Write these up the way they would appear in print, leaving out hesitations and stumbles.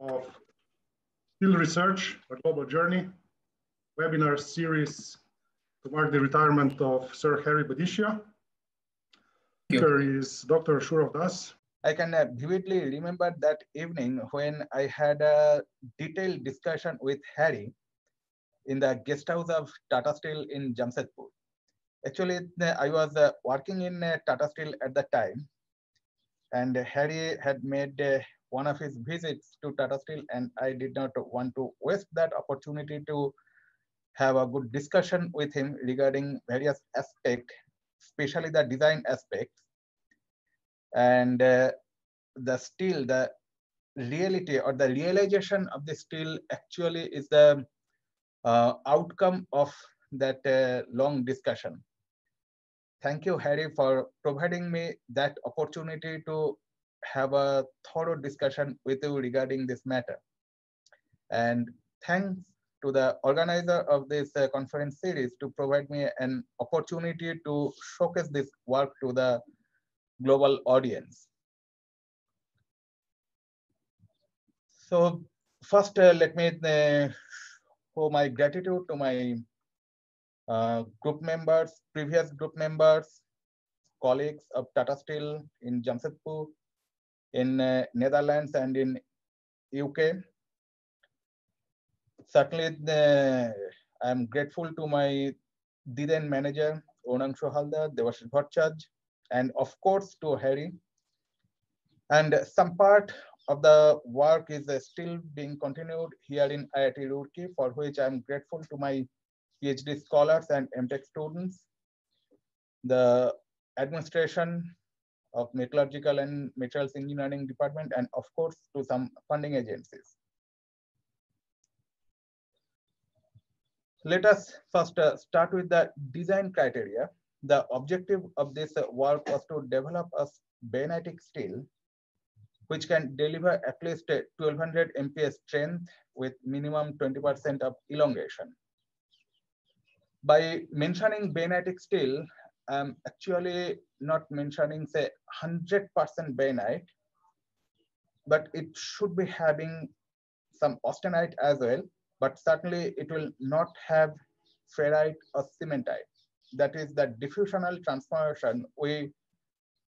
of Steel Research, A Global Journey, webinar series to mark the retirement of Sir Harry Bhadeshia. Speaker is Dr. Sourav Das. I can vividly remember that evening when I had a detailed discussion with Harry in the guest house of Tata Steel in Jamshedpur. Actually, I was working in Tata Steel at the time, and Harry had made one of his visits to Tata Steel, and I did not want to waste that opportunity to have a good discussion with him regarding various aspects, especially the design aspects and the steel, the reality or the realization of the steel actually is the outcome of that long discussion. Thank you, Harry, for providing me that opportunity to have a thorough discussion with you regarding this matter. And thanks to the organizer of this conference series to provide me an opportunity to showcase this work to the global audience. So first, let me show my gratitude to my group members, previous group members, colleagues of Tata Steel in Jamshedpur, in Netherlands and in UK. Certainly, I'm grateful to my then manager, Onang Shohalda, Devashish Bhattacharya, and of course to Harry. And some part of the work is still being continued here in IIT Roorkee, for which I'm grateful to my PhD scholars and MTech students, the administration of Metallurgical and Materials Engineering Department, and of course to some funding agencies. Let us first start with the design criteria. The objective of this work was to develop a bainitic steel which can deliver at least 1200 MPa strength with minimum 20% of elongation. By mentioning bainitic steel, I'm actually not mentioning say 100% bainite, but it should be having some austenite as well. But certainly it will not have ferrite or cementite. That is the diffusional transformation we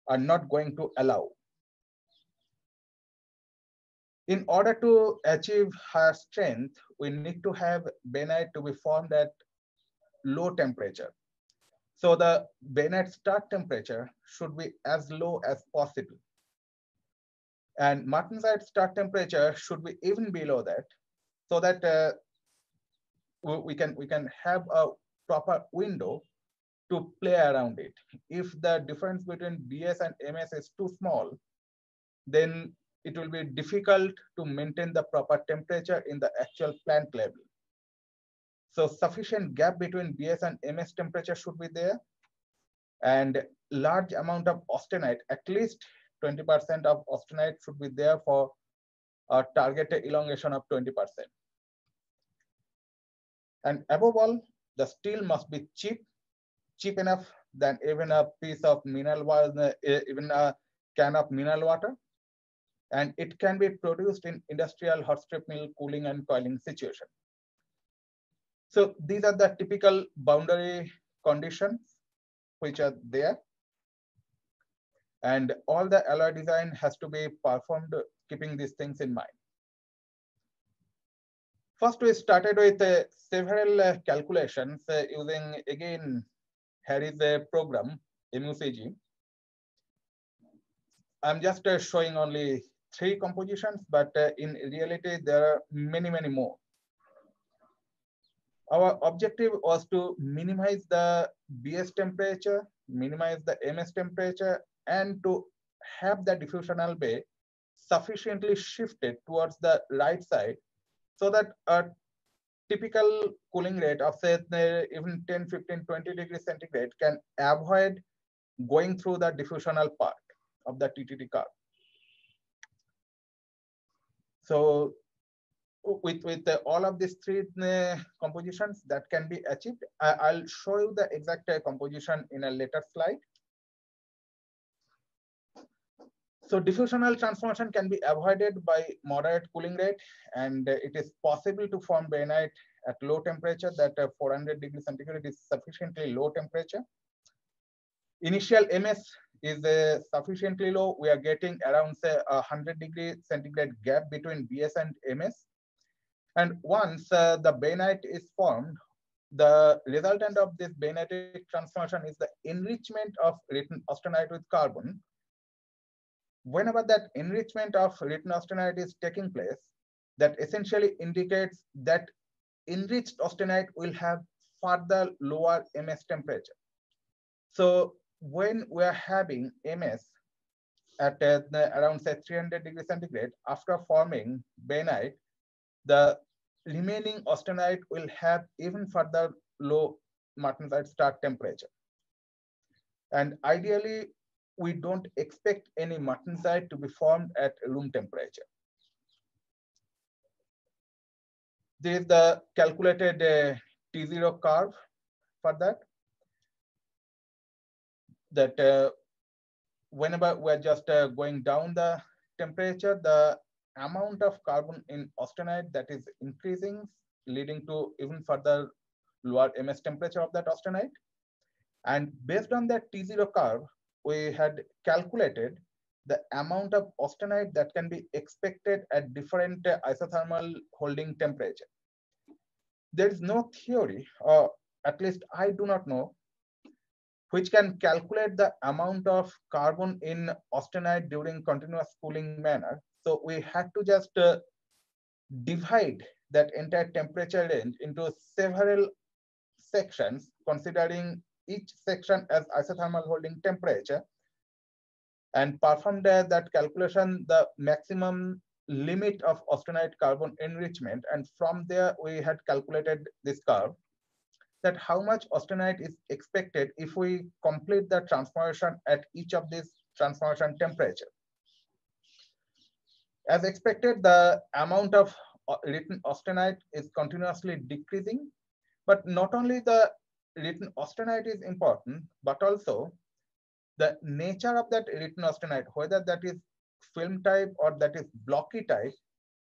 are not going to allow. In order to achieve higher strength, we need to have bainite to be formed at low temperature. So the bainite start temperature should be as low as possible. And martensite start temperature should be even below that, so that we can have a proper window to play around it. If the difference between BS and MS is too small, then it will be difficult to maintain the proper temperature in the actual plant level. So sufficient gap between BS and MS temperature should be there, and large amount of austenite, at least 20% of austenite should be there for a targeted elongation of 20%. And above all, the steel must be cheap enough than even a piece of mineral water, even a can of mineral water. And it can be produced in industrial hot strip mill cooling and coiling situation. So these are the typical boundary conditions which are there. And all the alloy design has to be performed keeping these things in mind. First, we started with several calculations using, again, Harry's program, MUCG. I'm just showing only 3 compositions, but in reality, there are many, many more. Our objective was to minimize the BS temperature, minimize the MS temperature, and to have the diffusional bay sufficiently shifted towards the right side so that a typical cooling rate of say even 10, 15, 20 degrees centigrade can avoid going through the diffusional part of the TTT curve. So with all of these 3 compositions that can be achieved, I'll show you the exact composition in a later slide. So diffusional transformation can be avoided by moderate cooling rate, and it is possible to form bainite at low temperature. That 400 degrees centigrade is sufficiently low temperature. Initial MS is sufficiently low. We are getting around say 100 degree centigrade gap between BS and MS. And once the bainite is formed, the resultant of this bainitic transformation is the enrichment of written austenite with carbon. Whenever that enrichment of written austenite is taking place, that essentially indicates that enriched austenite will have further lower MS temperature. So when we are having MS at around say 300 degrees centigrade, after forming bainite, the remaining austenite will have even further low martensite start temperature. And ideally, we don't expect any martensite to be formed at room temperature. This is the calculated T0 curve for that. That whenever we're just going down the temperature, the amount of carbon in austenite that is increasing, leading to even further lower MS temperature of that austenite. And based on that T0 curve, we had calculated the amount of austenite that can be expected at different isothermal holding temperature. There is no theory, or at least I do not know, which can calculate the amount of carbon in austenite during continuous cooling manner. So we had to just divide that entire temperature range into several sections, considering each section as isothermal holding temperature, and performed that calculation, the maximum limit of austenite carbon enrichment. And from there, we had calculated this curve, that how much austenite is expected if we complete the transformation at each of these transformation temperature. As expected, the amount of written austenite is continuously decreasing, but not only the written austenite is important, but also the nature of that written austenite, whether that is film type or that is blocky type,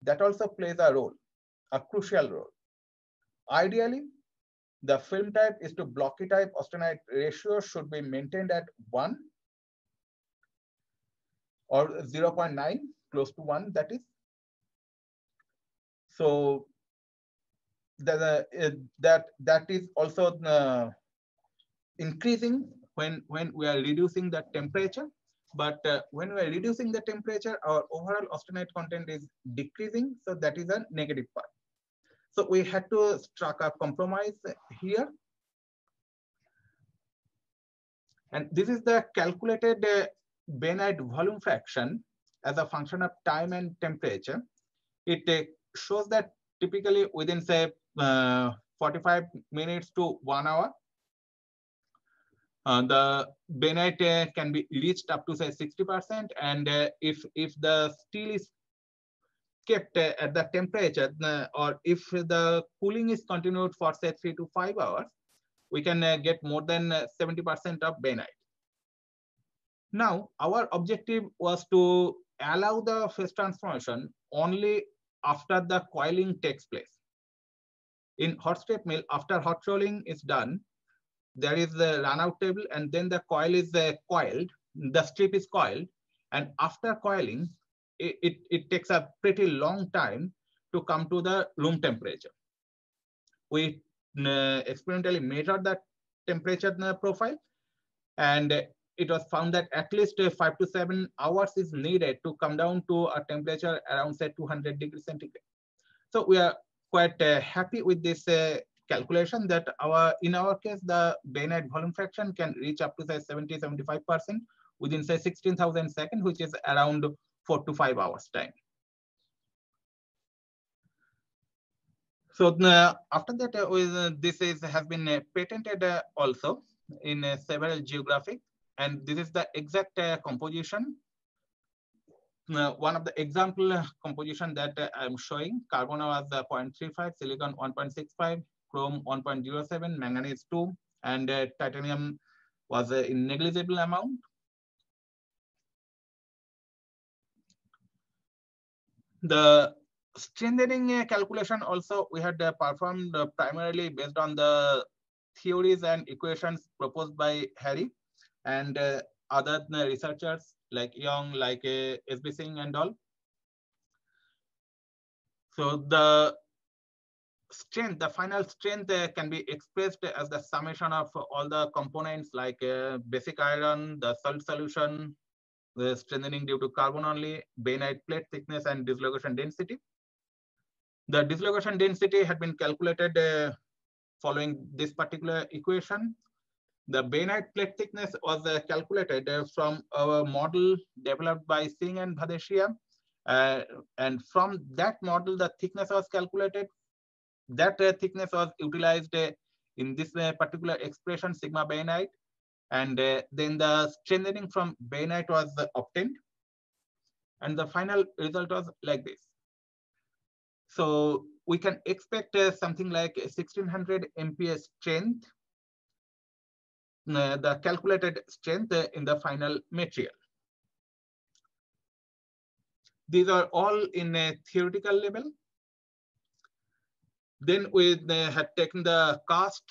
that also plays a role, a crucial role. Ideally, the film type is to blocky type austenite ratio should be maintained at 1 or 0.9, close to 1, that is. So that is also increasing when we are reducing the temperature. But when we are reducing the temperature, our overall austenite content is decreasing. So that is a negative part. So we had to strike a compromise here. And this is the calculated bainite volume fraction as a function of time and temperature. It shows that typically within say 45 minutes to 1 hour, the bainite can be reached up to say 60%. And if the steel is kept at the temperature, or if the cooling is continued for say 3 to 5 hours, we can get more than 70% of bainite. Now, our objective was to allow the phase transformation only after the coiling takes place. In hot strip mill, after hot rolling is done, there is the runout table, and then the coil is coiled, the strip is coiled, and after coiling, it takes a pretty long time to come to the room temperature. We experimentally measured that temperature profile, and it was found that at least 5 to 7 hours is needed to come down to a temperature around say 200 degrees centigrade. So we are quite happy with this calculation, that in our case, the bainite volume fraction can reach up to say 70-75% within say 16,000 seconds, which is around 4 to 5 hours time. So after that, this has been patented also in several geographic. And this is the exact composition. One of the example composition that I'm showing, carbon was 0.35, silicon 1.65, chrome 1.07, manganese 2, and titanium was in negligible amount. The strengthening calculation also we had performed primarily based on the theories and equations proposed by Harry and other researchers like Young, like SB Singh and all. So the strength, the final strength can be expressed as the summation of all the components like basic iron, the salt solution, the strengthening due to carbon only, bainite plate thickness and dislocation density. The dislocation density had been calculated following this particular equation. The bainite plate thickness was calculated from our model developed by Singh and Bhadeshia. And from that model, the thickness was calculated. That thickness was utilized in this particular expression, sigma bainite. And then the strengthening from bainite was obtained. And the final result was like this. So we can expect something like 1600 MPa strength, the calculated strength in the final material. These are all in a theoretical level. Then we had taken the cast.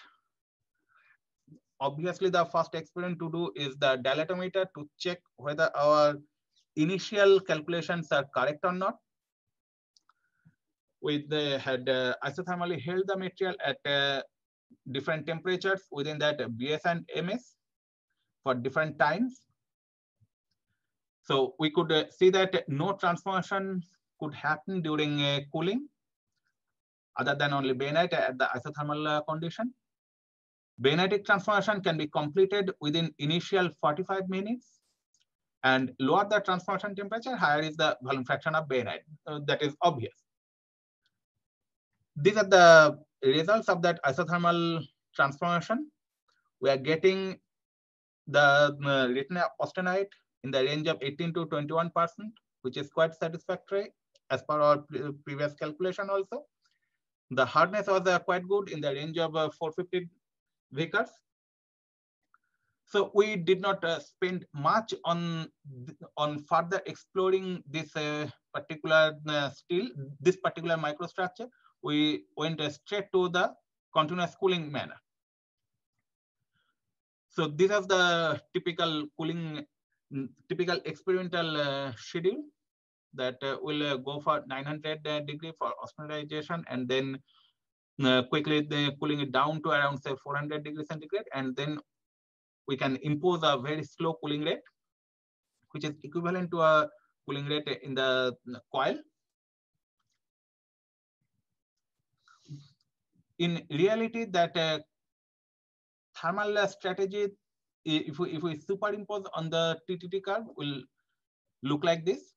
Obviously, the first experiment to do is the dilatometer to check whether our initial calculations are correct or not. We had isothermally held the material at different temperatures within that BS and MS for different times. So we could see that no transformation could happen during cooling other than only bainite at the isothermal condition. Bainitic transformation can be completed within initial 45 minutes, and lower the transformation temperature, higher is the volume fraction of bainite. That is obvious. These are the results of that isothermal transformation. We are getting the written austenite in the range of 18% to 21%, which is quite satisfactory as per our previous calculation also. The hardness was quite good in the range of 450 Vickers. So we did not spend much on further exploring this particular steel, this particular microstructure. We went straight to the continuous cooling manner. So this is the typical cooling, typical experimental schedule that will go for 900 degree for austenitization, and then quickly cooling it down to around say 400 degrees centigrade, and then we can impose a very slow cooling rate, which is equivalent to a cooling rate in the coil. In reality, that thermal strategy, if we superimpose on the TTT curve, will look like this.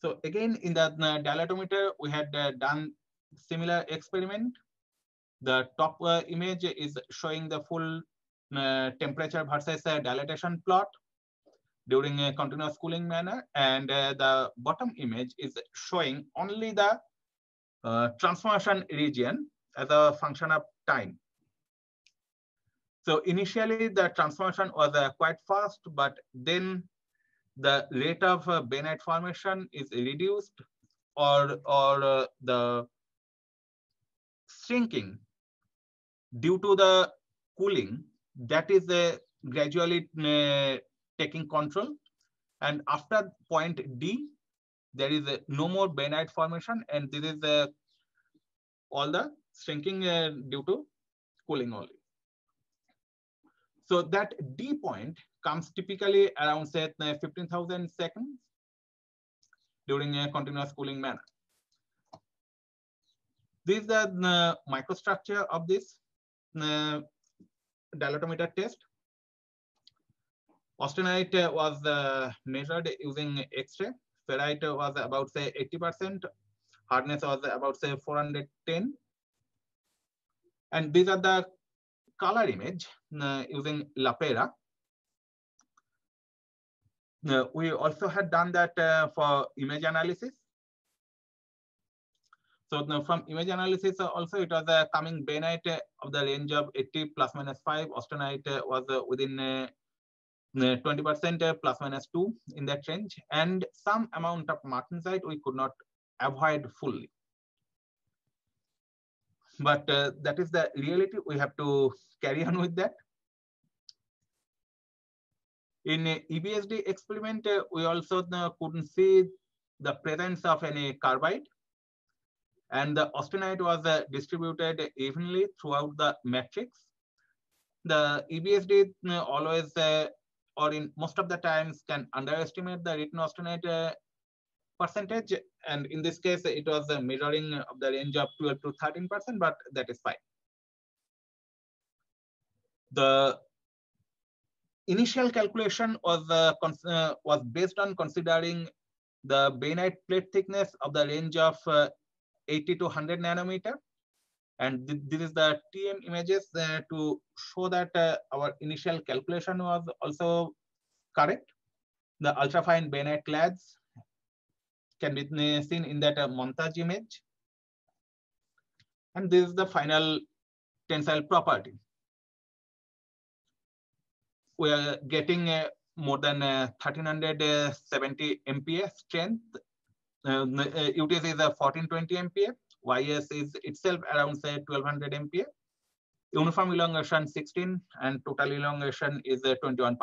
So again, in the dilatometer, we had done similar experiment. The top image is showing the full temperature versus dilatation plot during a continuous cooling manner. And the bottom image is showing only the transformation region as a function of time. So initially, the transformation was quite fast, but then the rate of bainite formation is reduced, or the shrinking due to the cooling, that is gradually taking control. And after point D, there is no more bainite formation, and this is all the shrinking due to cooling only. So that D point comes typically around say 15,000 seconds during a continuous cooling manner. This is the microstructure of this dilatometer test. Austenite was measured using X-ray. Ferrite was about say 80%. Hardness was about say 410. And these are the color image using Lapera. We also had done that for image analysis. So now from image analysis also, it was coming bainite of the range of 80 plus minus 5. Austenite was within 20% plus minus 2 in that range, and some amount of martensite we could not avoid fully. But that is the reality. We have to carry on with that. In EBSD experiment, we also couldn't see the presence of any carbide, and the austenite was distributed evenly throughout the matrix. The EBSD always or in most of the times can underestimate the written austenite percentage, and in this case it was a mirroring of the range of 12 to 13%, but that is fine. The initial calculation was based on considering the bainite plate thickness of the range of 80 to 100 nanometer, and this is the TM images to show that our initial calculation was also correct. The ultrafine bainite clads can be seen in that montage image. And this is the final tensile property. We are getting more than 1370 MPa strength. UTS is 1420 MPa. YS is itself around say 1200 MPa. Uniform elongation 16 and total elongation is 21%.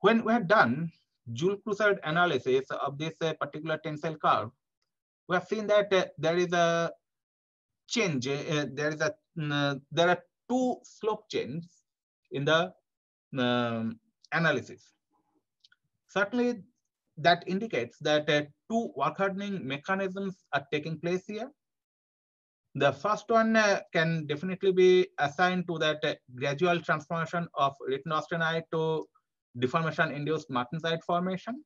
When we are done Joule-Cruzard analysis of this particular tensile curve, we have seen that there is a change. There are two slope changes in the analysis. Certainly, that indicates that two work hardening mechanisms are taking place here. The first one can definitely be assigned to that gradual transformation of written austenite to deformation-induced martensite formation.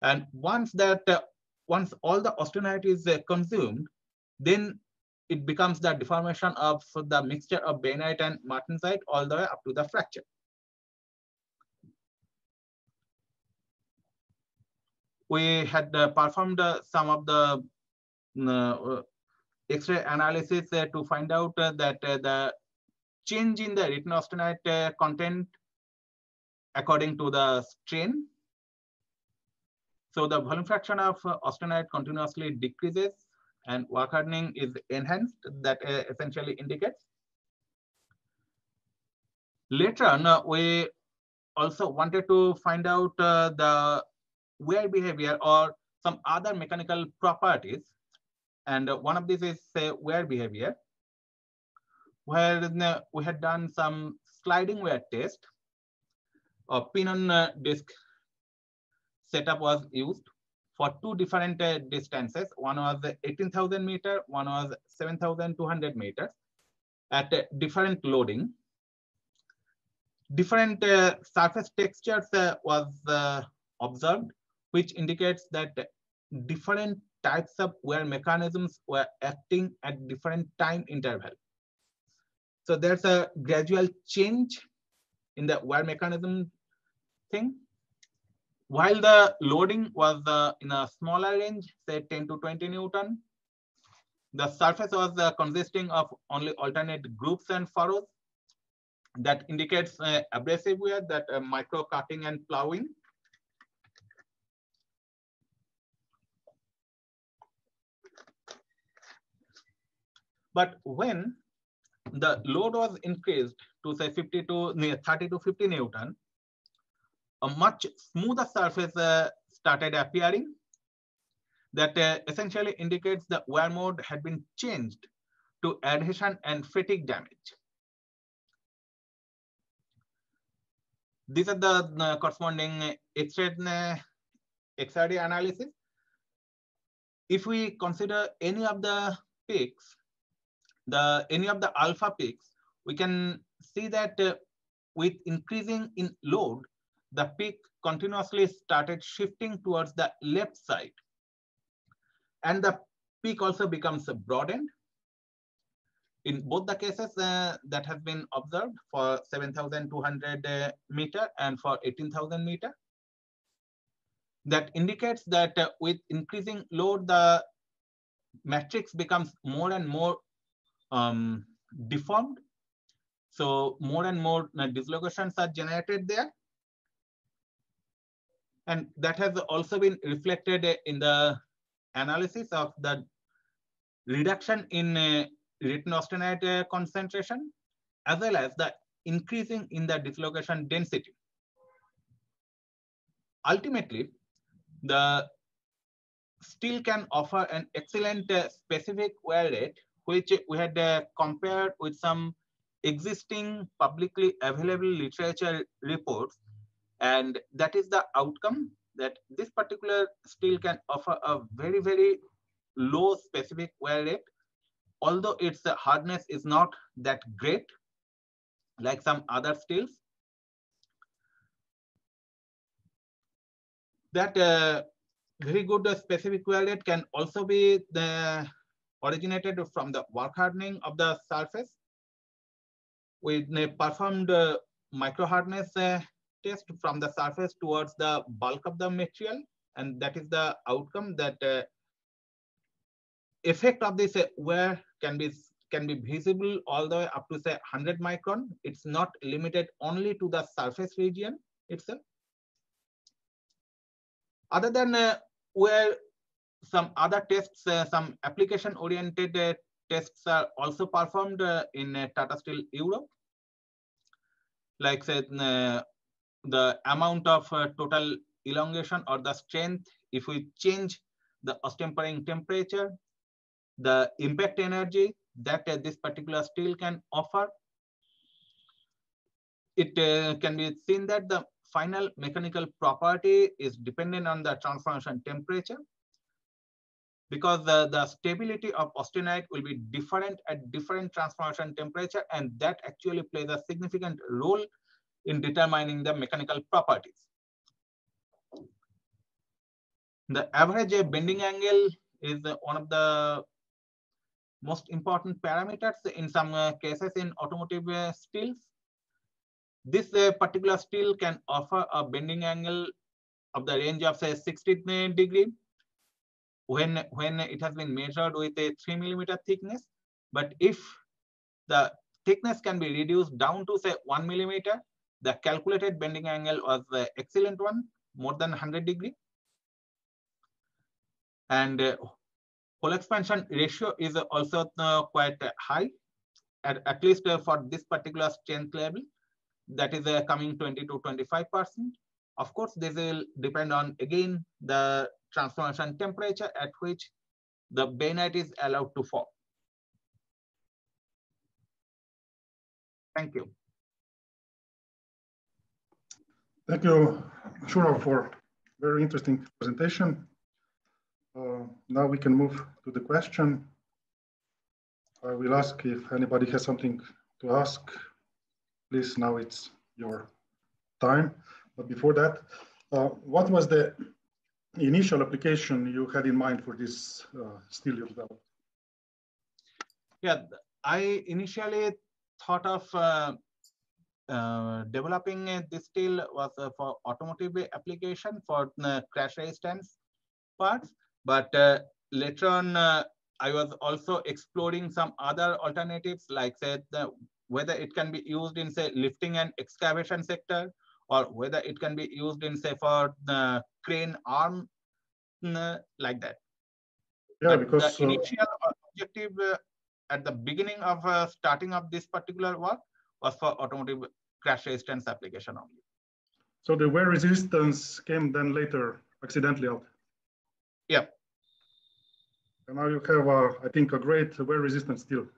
And once all the austenite is consumed, then it becomes the deformation of the mixture of bainite and martensite all the way up to the fracture. We had performed some of the X-ray analysis to find out that the change in the written austenite content according to the strain. So the volume fraction of austenite continuously decreases and work hardening is enhanced. That essentially indicates. Later on, we also wanted to find out the wear behavior or some other mechanical properties. And one of these is say wear behavior, where we had done some sliding wear test. A pin on disk setup was used for two different distances. One was 18,000 meter, one was 7,200 meters at different loading. Different surface textures was observed, which indicates that different types of wear mechanisms were acting at different time interval. So there's a gradual change in the wear mechanism thing. While the loading was in a smaller range, say 10 to 20 Newton, the surface was consisting of only alternate groups and furrows. That indicates abrasive wear, that micro cutting and plowing. But when the load was increased to say 30 to 50 Newton, a much smoother surface started appearing. That essentially indicates the wear mode had been changed to adhesion and fatigue damage. These are the corresponding X-ray XRD analysis. If we consider any of the peaks, any of the alpha peaks, we can see that with increasing in load, the peak continuously started shifting towards the left side. And the peak also becomes broadened. In both the cases that have been observed for 7,200 meter and for 18,000 meter. That indicates that with increasing load, the matrix becomes more and more deformed, So more and more dislocations are generated there. And that has also been reflected in the analysis of the reduction in retinostenite concentration, as well as the increasing in the dislocation density. Ultimately, the steel can offer an excellent specific wear rate, which we had compared with some existing publicly available literature reports. And that is the outcome, that this particular steel can offer a very, very low specific wear rate, although its hardness is not that great like some other steels. That very good specific wear rate can also be originated from the work hardening of the surface. We performed micro hardness test from the surface towards the bulk of the material, and that is the outcome, that effect of this wear can be visible all the way up to say 100 micron. It's not limited only to the surface region itself. Other than where some other tests, some application-oriented tests are also performed in Tata Steel Europe, like say, the amount of total elongation or the strength if we change the austempering temperature, the impact energy that this particular steel can offer. It can be seen that the final mechanical property is dependent on the transformation temperature, because the stability of austenite will be different at different transformation temperature, and that actually plays a significant role in determining the mechanical properties. The average bending angle is one of the most important parameters in some cases in automotive steels. This particular steel can offer a bending angle of the range of say 60 degrees when it has been measured with a 3 millimeter thickness. But if the thickness can be reduced down to say 1 millimeter, the calculated bending angle was the excellent one, more than 100 degrees. And hole expansion ratio is also quite high, at least for this particular strength level. That is coming 20 to 25%. Of course, this will depend on, again, the transformation temperature at which the bainite is allowed to form. Thank you. Thank you, Sourav, for very interesting presentation. Now we can move to the question. I will ask if anybody has something to ask. Please, now it's your time. But before that, what was the initial application you had in mind for this steel you developed? Yeah, I initially thought of developing this steel was for automotive application for crash resistance parts. But later on, I was also exploring some other alternatives, like say, whether it can be used in say lifting and excavation sector, or whether it can be used in say for the crane arm, like that. Yeah, but because the initial objective at the beginning of starting of this particular work was for automotive crash resistance application only. So the wear resistance came then later accidentally out. Yeah. And now you have, I think, a great wear resistance steel.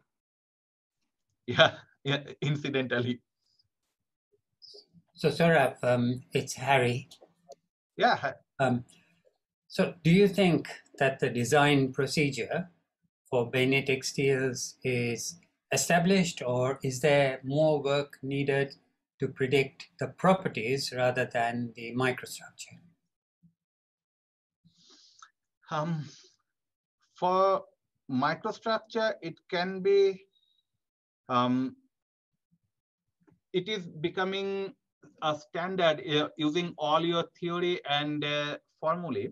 Yeah. Yeah, incidentally. So, Sourav, it's Harry. Yeah. So, do you think that the design procedure for bainitic steels is established, or is there more work needed to predict the properties rather than the microstructure? For microstructure, it can be. It is becoming a standard using all your theory and formulae,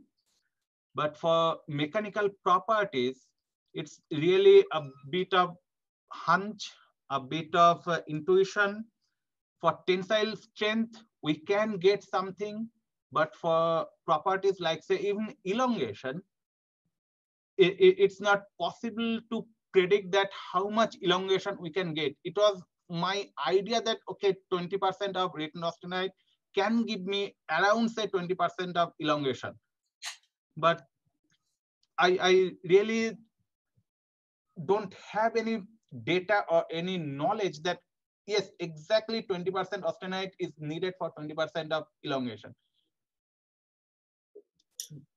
but for mechanical properties, it's really a bit of hunch a bit of intuition. For tensile strength, we can get something, but for properties like, say, even elongation, it's not possible to predict that how much elongation we can get. It was my idea that, okay, 20% of retinostenite can give me around, say, 20% of elongation. But I really don't have any data or any knowledge that, yes, exactly 20% austenite is needed for 20% of elongation.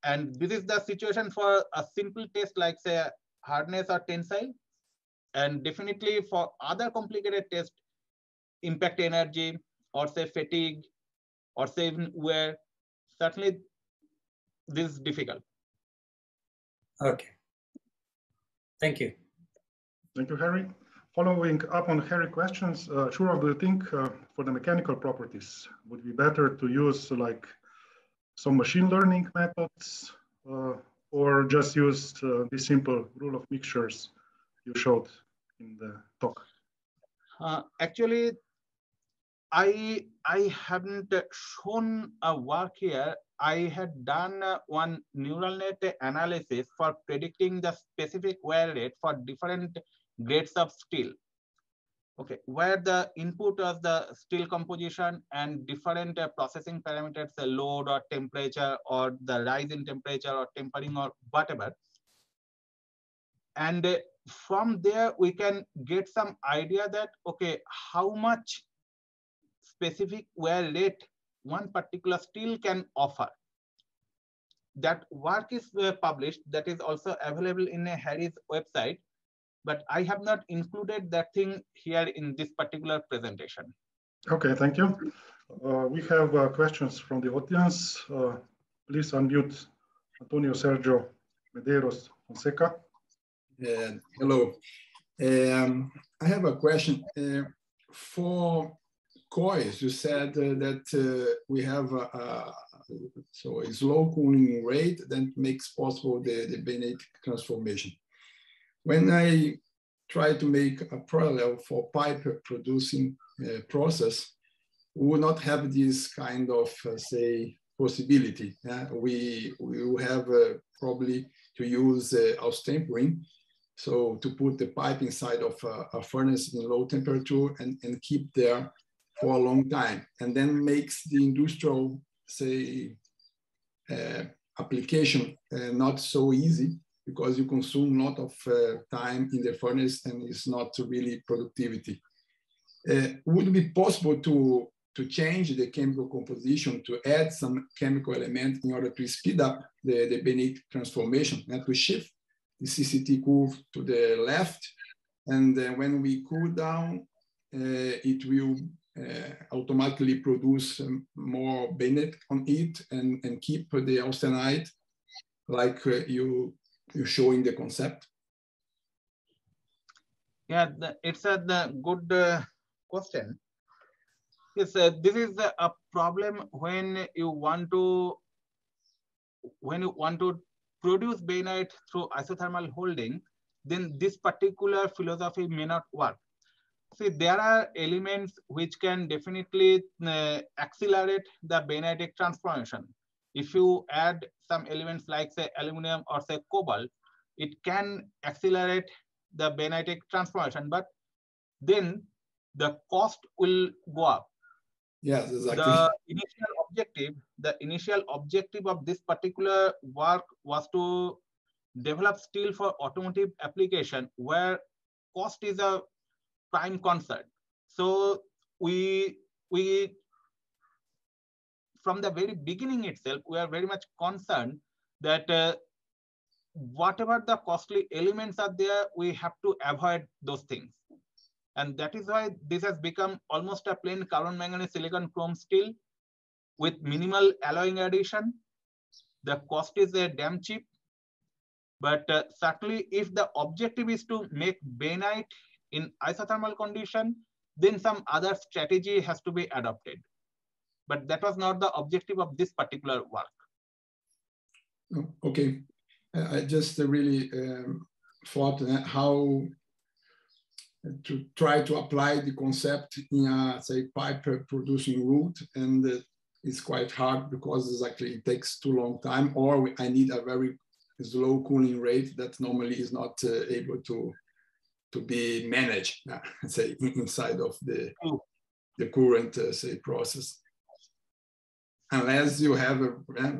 And this is the situation for a simple test like, say, hardness or tensile. And definitely for other complicated tests, impact energy or, say, fatigue or, say, even wear, certainly this is difficult. Okay. Thank you. Thank you, Harry. Following up on Harry's questions, Sourav, do you think for the mechanical properties, would be better to use like some machine learning methods or just use the simple rule of mixtures you showed in the talk? Actually, I haven't shown a work here. I had done one neural net analysis for predicting the specific wear rate for different grades of steel. Okay, where the input was the steel composition and different processing parameters, the load or temperature or the rise in temperature or tempering or whatever. And from there, we can get some idea that, okay, how much specific wear rate one particular steel can offer. That work is published, that is also available in Harry's website, but I have not included that thing here in this particular presentation. Okay, thank you. We have questions from the audience. Please unmute Antonio Sergio Medeiros Fonseca. Hello. I have a question. For coils, you said that we have a slow cooling rate that makes possible the bainitic transformation. When I try to make a parallel for pipe producing process, we will not have this kind of say possibility. We will have probably to use austempering, so to put the pipe inside of a furnace in low temperature and keep there for a long time, and then makes the industrial, say, application not so easy because you consume a lot of time in the furnace and it's not really productivity. Would it be possible to change the chemical composition, to add some chemical element in order to speed up the bainitic transformation and to shift the CCT curve to the left? And when we cool down, it will automatically produce more bainite on it and keep the austenite like you show in the concept? Yeah, it's a good question. Yes, this is a problem when you want to produce bainite through isothermal holding, then this particular philosophy may not work. See, there are elements which can definitely accelerate the bainitic transformation. If you add some elements like, say, aluminum or, say, cobalt, it can accelerate the bainitic transformation, but then the cost will go up. Yes, exactly. The initial objective of this particular work was to develop steel for automotive application where cost is a prime concern. So we from the very beginning itself, we are very much concerned that whatever the costly elements are there, we have to avoid those things. And that is why this has become almost a plain carbon manganese silicon chrome steel with minimal alloying addition. The cost is damn cheap, but certainly if the objective is to make bainite in isothermal condition, then some other strategy has to be adopted. But that was not the objective of this particular work. Okay, I just really thought how to try to apply the concept in a, say, pipe producing route, and it's quite hard because exactly it takes too long time, or I need a very slow cooling rate that normally is not able to be managed, say, inside of the current say process, unless you have a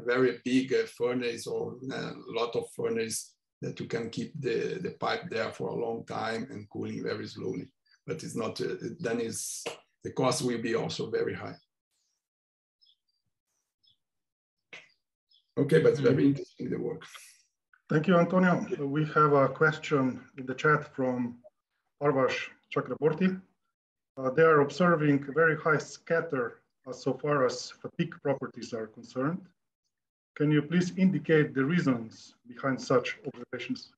very big furnace or a lot of furnace that you can keep the pipe there for a long time and cooling very slowly. But it's not, then is the cost will be also very high. Okay, but it's very interesting, the work. Thank you, Antonio. We have a question in the chat from Arvash Chakraborty. They are observing very high scatter as so far as fatigue properties are concerned. Can you please indicate the reasons behind such observations?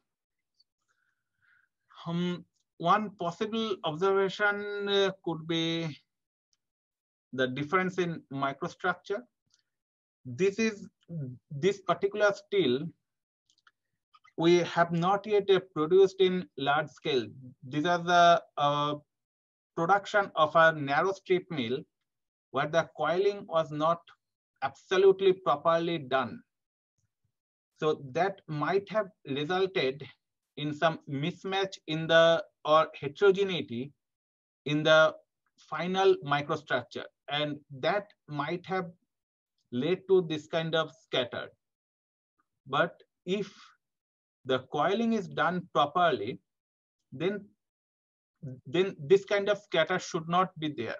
One possible observation could be the difference in microstructure. This particular steel we have not yet produced in large scale. These are the production of a narrow strip mill where the coiling was not absolutely properly done. So that might have resulted in some mismatch in the, or heterogeneity in the final microstructure. And that might have led to this kind of scatter. But if the coiling is done properly, then this kind of scatter should not be there.